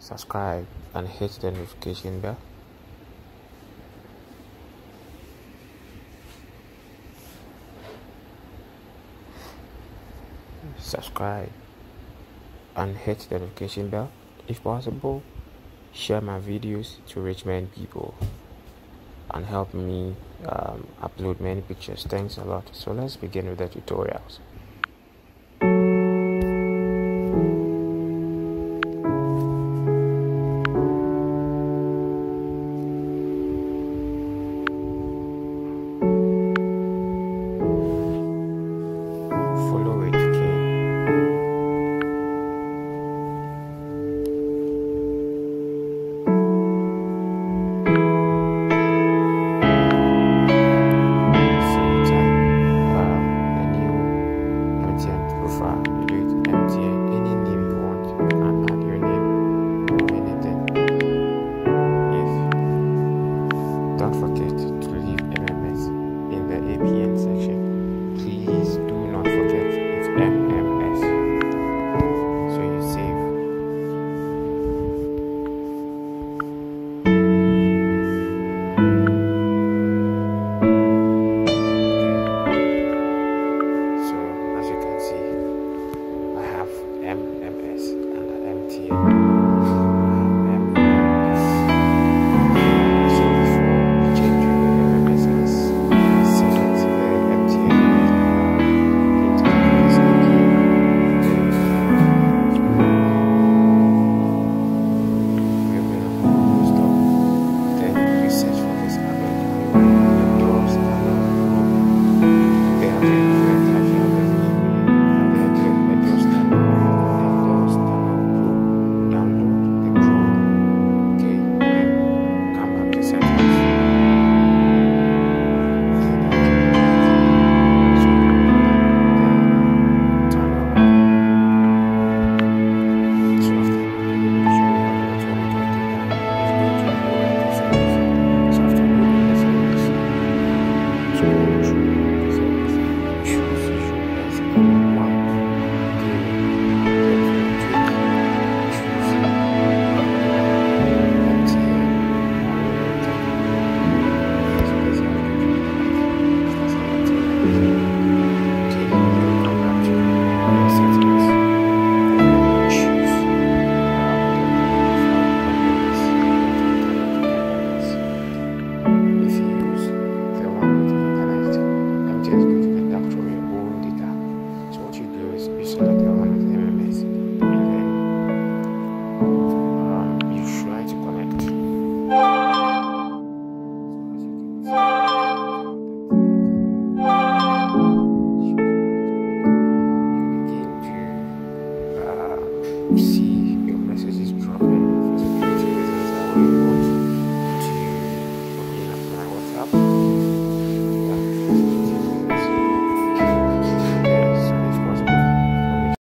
subscribe, and hit the notification bell. Subscribe and hit the notification bell. If possible, share my videos to reach many people and help me upload many pictures. Thanks a lot. So let's begin with the tutorials. See your messages.